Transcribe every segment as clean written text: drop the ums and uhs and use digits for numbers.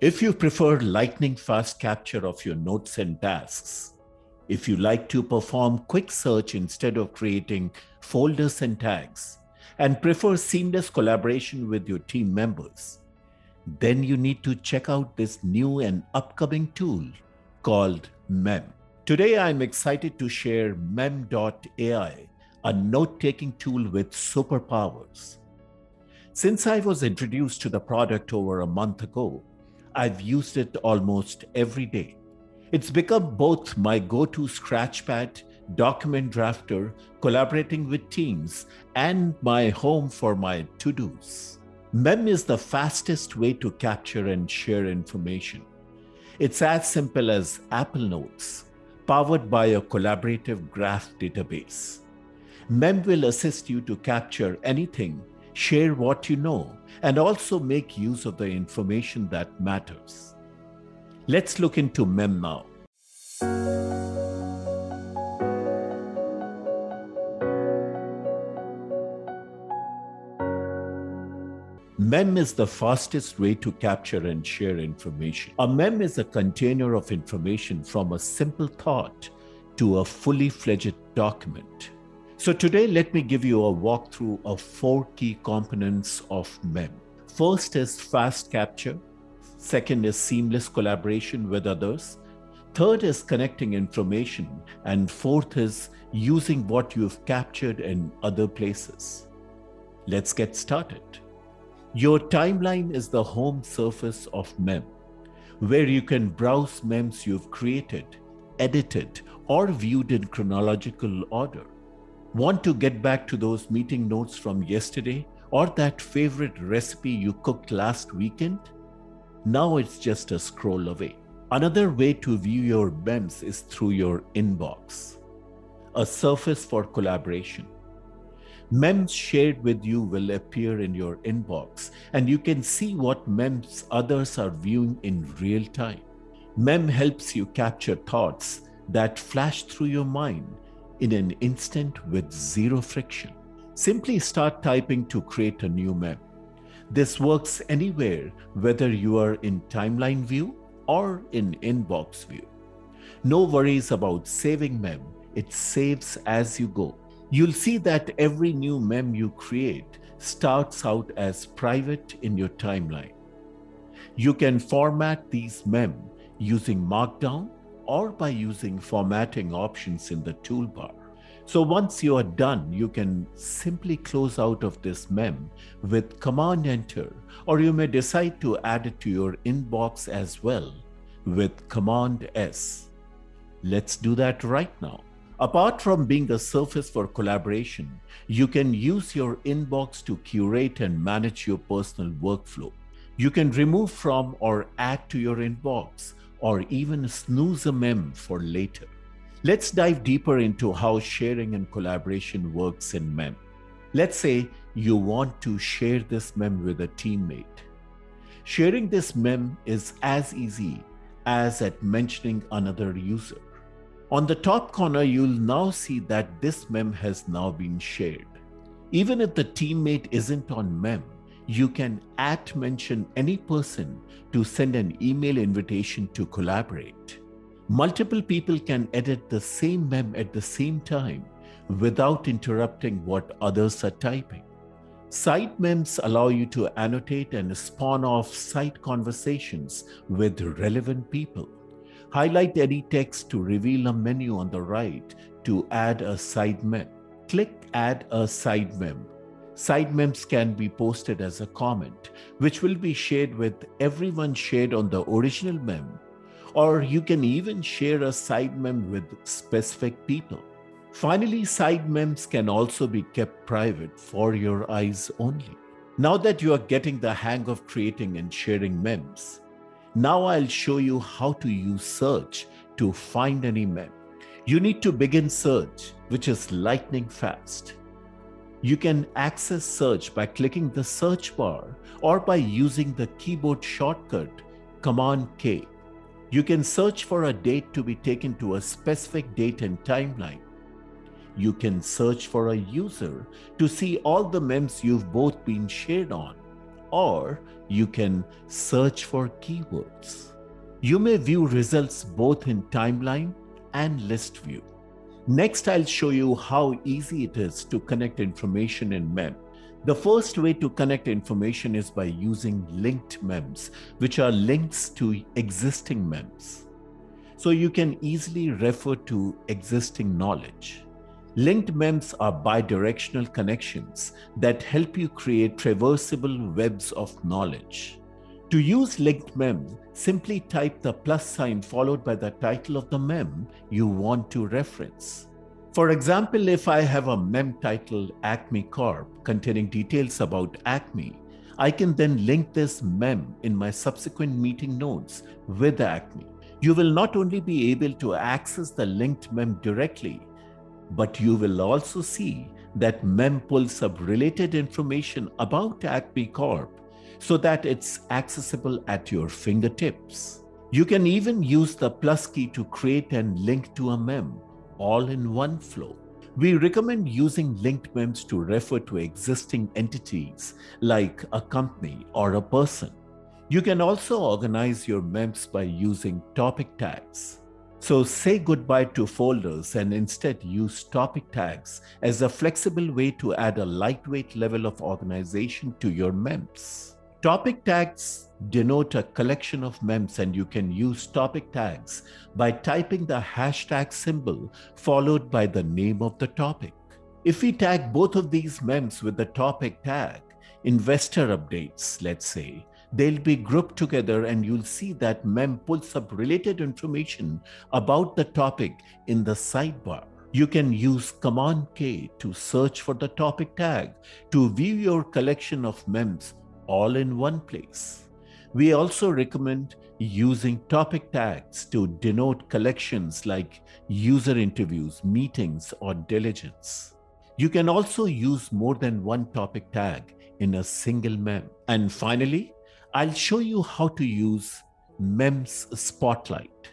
If you prefer lightning fast capture of your notes and tasks, if you like to perform quick search instead of creating folders and tags, and prefer seamless collaboration with your team members, then you need to check out this new and upcoming tool called Mem. Today, I'm excited to share Mem.ai, a note-taking tool with superpowers. Since I was introduced to the product over a month ago, I've used it almost every day. It's become both my go-to scratchpad, document drafter, collaborating with teams, and my home for my to-dos. Mem is the fastest way to capture and share information. It's as simple as Apple Notes, powered by a collaborative graph database. Mem will assist you to capture anything, share what you know, and also make use of the information that matters. Let's look into Mem now. Mem is the fastest way to capture and share information. A mem is a container of information from a simple thought to a fully fledged document. So today, let me give you a walkthrough of 4 key components of Mem. First is fast capture. Second is seamless collaboration with others. Third is connecting information. And fourth is using what you've captured in other places. Let's get started. Your timeline is the home surface of Mem, where you can browse mems you've created, edited, or viewed in chronological order. Want to get back to those meeting notes from yesterday or that favorite recipe you cooked last weekend? Now it's just a scroll away. Another way to view your mems is through your inbox, a surface for collaboration. Mems shared with you will appear in your inbox, and you can see what mems others are viewing in real time. Mem helps you capture thoughts that flash through your mind in an instant with zero friction. Simply start typing to create a new mem. This works anywhere, whether you are in timeline view or in inbox view. No worries about saving mem, it saves as you go. You'll see that every new mem you create starts out as private in your timeline. You can format these mem using Markdown or by using formatting options in the toolbar. So once you are done, you can simply close out of this mem with Command Enter, or you may decide to add it to your inbox as well with Command S. Let's do that right now. Apart from being a surface for collaboration, you can use your inbox to curate and manage your personal workflow. You can remove from or add to your inbox, or even snooze a mem for later. Let's dive deeper into how sharing and collaboration works in Mem. Let's say you want to share this mem with a teammate. Sharing this mem is as easy as at mentioning another user. On the top corner, you'll now see that this mem has now been shared. Even if the teammate isn't on mem, you can @mention any person to send an email invitation to collaborate. Multiple people can edit the same mem at the same time without interrupting what others are typing. Side mems allow you to annotate and spawn off side conversations with relevant people. Highlight any text to reveal a menu on the right to add a side mem. Click Add a Side Mem. Side mems can be posted as a comment, which will be shared with everyone shared on the original mem, or you can even share a side mem with specific people. Finally, side mems can also be kept private for your eyes only. Now that you are getting the hang of creating and sharing mems, now I'll show you how to use search to find any mem. You need to begin search, which is lightning fast. You can access search by clicking the search bar or by using the keyboard shortcut Command K. You can search for a date to be taken to a specific date and timeline. You can search for a user to see all the mems you've both been shared on, or you can search for keywords. You may view results both in timeline and list view. Next, I'll show you how easy it is to connect information in Mem. The first way to connect information is by using linked mems, which are links to existing mems. So you can easily refer to existing knowledge. Linked mems are bi-directional connections that help you create traversable webs of knowledge. To use linked mem, simply type the + followed by the title of the mem you want to reference. For example, if I have a mem titled Acme Corp containing details about Acme, I can then link this mem in my subsequent meeting notes with Acme. You will not only be able to access the linked mem directly, but you will also see that mem pulls up related information about Acme Corp so that it's accessible at your fingertips. You can even use the + to create and link to a mem, all in one flow. We recommend using linked mems to refer to existing entities like a company or a person. You can also organize your mems by using topic tags. So say goodbye to folders and instead use topic tags as a flexible way to add a lightweight level of organization to your mems. Topic tags denote a collection of mems, and you can use topic tags by typing the hashtag symbol followed by the name of the topic. If we tag both of these mems with the topic tag, investor updates, let's say, they'll be grouped together, and you'll see that mem pulls up related information about the topic in the sidebar. You can use Command-K to search for the topic tag to view your collection of mems all in one place. We also recommend using topic tags to denote collections like user interviews, meetings, or diligence. You can also use more than one topic tag in a single mem. And finally, I'll show you how to use Mems Spotlight.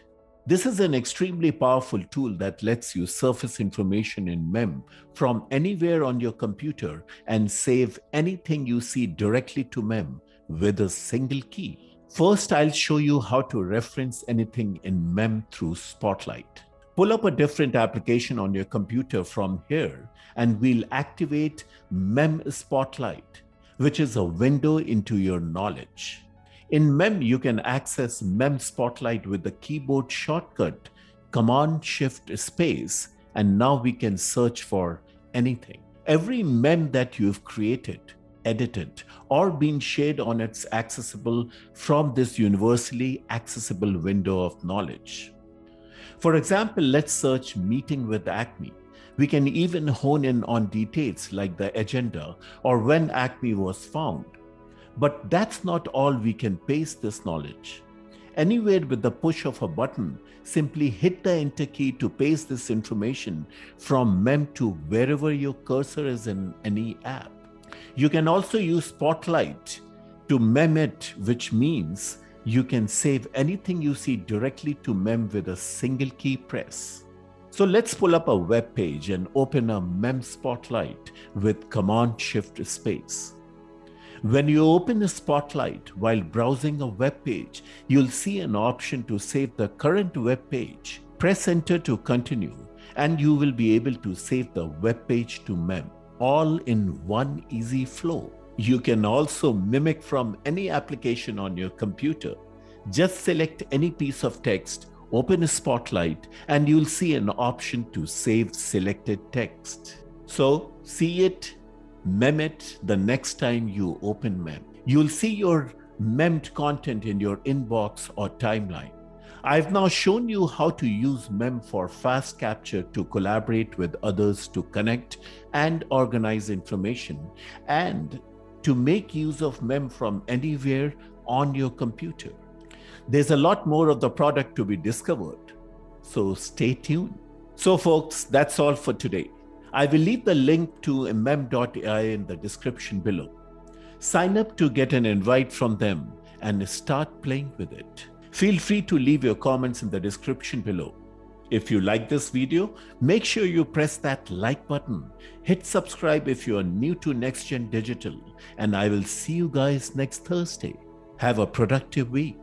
This is an extremely powerful tool that lets you surface information in Mem from anywhere on your computer and save anything you see directly to Mem with a single key. First, I'll show you how to reference anything in Mem through Spotlight. Pull up a different application on your computer from here, and we'll activate Mem Spotlight, which is a window into your knowledge. In Mem, you can access Mem Spotlight with the keyboard shortcut Command-Shift-Space, and now we can search for anything. Every mem that you've created, edited, or been shared on it's accessible from this universally accessible window of knowledge. For example, let's search Meeting with Acme. We can even hone in on details like the agenda or when Acme was found. But that's not all. We can paste this knowledge. Anywhere with the push of a button, simply hit the Enter key to paste this information from Mem to wherever your cursor is in any app. You can also use Spotlight to mem it, which means you can save anything you see directly to Mem with a single key press. So let's pull up a web page and open a Mem Spotlight with Command-Shift-Space. When you open a Spotlight while browsing a web page, you'll see an option to save the current web page. Press Enter to continue, and you will be able to save the web page to Mem, all in one easy flow. You can also mimic from any application on your computer. Just select any piece of text, open a Spotlight, and you'll see an option to save selected text. So see it, mem it the next time you open Mem. You'll see your memmed content in your inbox or timeline. I've now shown you how to use Mem for fast capture to collaborate with others, to connect and organize information, and to make use of Mem from anywhere on your computer. There's a lot more of the product to be discovered, so stay tuned. So folks, that's all for today. I will leave the link to Mem.ai in the description below. Sign up to get an invite from them and start playing with it. Feel free to leave your comments in the description below. If you like this video, make sure you press that like button. Hit subscribe if you are new to NextGen Digital, and I will see you guys next Thursday. Have a productive week.